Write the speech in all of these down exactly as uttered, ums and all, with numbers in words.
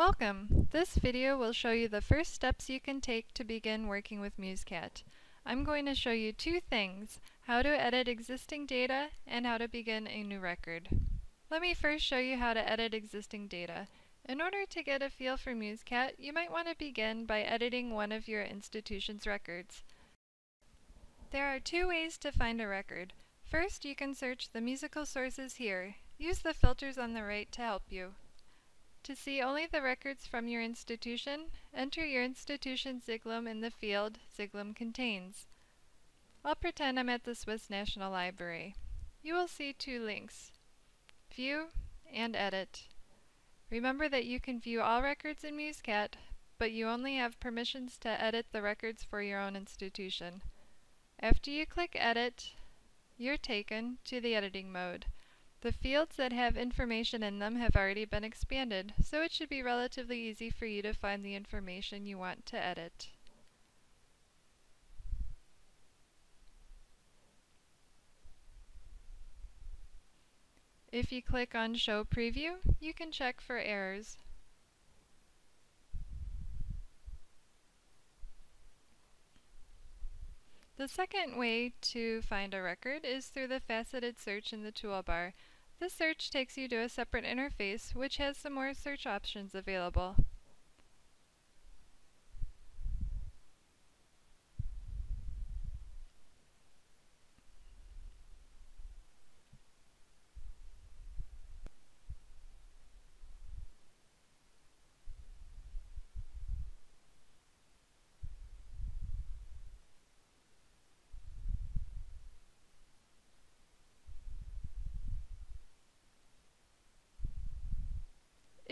Welcome! This video will show you the first steps you can take to begin working with Muscat. I'm going to show you two things, how to edit existing data and how to begin a new record. Let me first show you how to edit existing data. In order to get a feel for Muscat, you might want to begin by editing one of your institution's records. There are two ways to find a record. First, you can search the musical sources here. Use the filters on the right to help you. To see only the records from your institution, enter your institution's siglum in the field siglum contains. I'll pretend I'm at the Swiss National Library. You will see two links, View and Edit. Remember that you can view all records in Muscat, but you only have permissions to edit the records for your own institution. After you click Edit, you're taken to the editing mode. The fields that have information in them have already been expanded, so it should be relatively easy for you to find the information you want to edit. If you click on Show Preview, you can check for errors. The second way to find a record is through the faceted search in the toolbar. This search takes you to a separate interface which has some more search options available.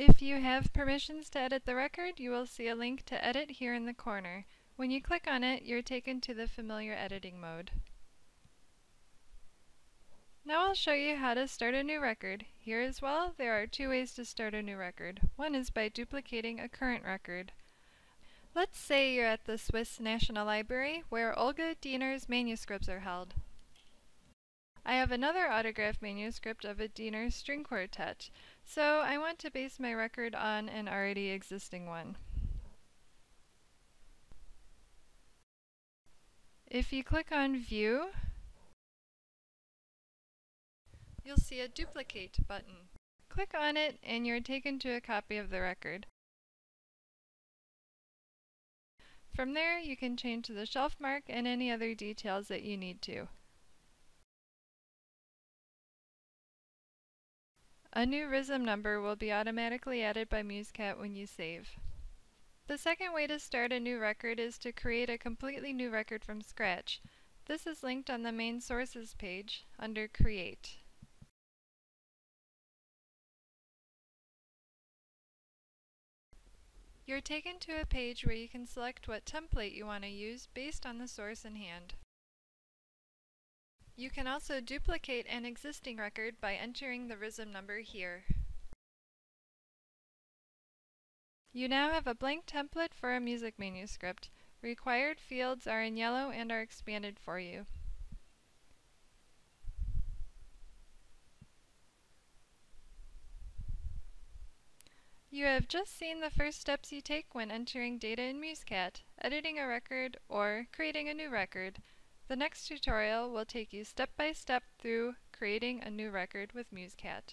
If you have permissions to edit the record, you will see a link to Edit here in the corner. When you click on it, you're taken to the familiar editing mode. Now I'll show you how to start a new record. Here as well, there are two ways to start a new record. One is by duplicating a current record. Let's say you're at the Swiss National Library, where Olga Diener's manuscripts are held. I have another autograph manuscript of a Diener string quartet, so I want to base my record on an already existing one. If you click on View, you'll see a Duplicate button. Click on it and you're taken to a copy of the record. From there, you can change the shelf mark and any other details that you need to. A new R I S M number will be automatically added by Muscat when you save. The second way to start a new record is to create a completely new record from scratch. This is linked on the main sources page under Create. You're taken to a page where you can select what template you want to use based on the source in hand. You can also duplicate an existing record by entering the R I S M number here. You now have a blank template for a music manuscript. Required fields are in yellow and are expanded for you. You have just seen the first steps you take when entering data in Muscat, editing a record, or creating a new record. The next tutorial will take you step by step through creating a new record with Muscat.